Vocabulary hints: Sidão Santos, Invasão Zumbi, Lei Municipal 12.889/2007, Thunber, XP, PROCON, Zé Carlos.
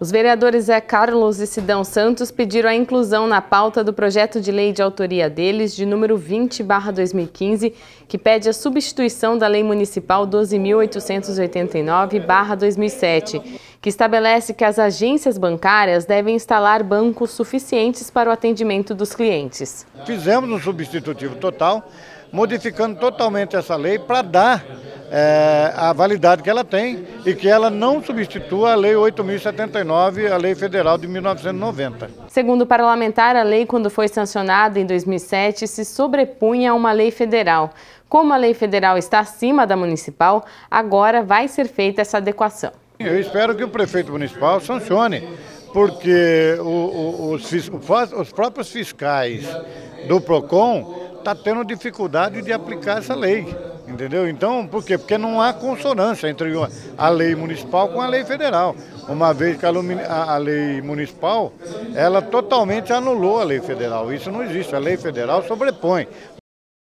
Os vereadores Zé Carlos e Sidão Santos pediram a inclusão na pauta do projeto de lei de autoria deles, de número 20/2015, que pede a substituição da Lei Municipal 12.889/2007, que estabelece que as agências bancárias devem instalar bancos suficientes para o atendimento dos clientes. Fizemos um substitutivo total, modificando totalmente essa lei para dar a validade que ela tem e que ela não substitua a Lei 8.079, a Lei Federal de 1990. Segundo o parlamentar, a lei, quando foi sancionada em 2007, se sobrepunha a uma lei federal. Como a lei federal está acima da municipal, agora vai ser feita essa adequação. Eu espero que o prefeito municipal sancione, porque os próprios fiscais do PROCON estão tendo dificuldade de aplicar essa lei. Entendeu? Então, por quê? Porque não há consonância entre a lei municipal com a lei federal, uma vez que a lei municipal, ela totalmente anulou a lei federal. Isso não existe, a lei federal sobrepõe.